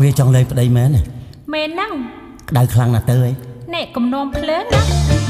วีจังเลยประเดี๋ยวแม่เนี่ยแม่นั่งได้คลังน่ะเตยแน่กำนองเพลินนะ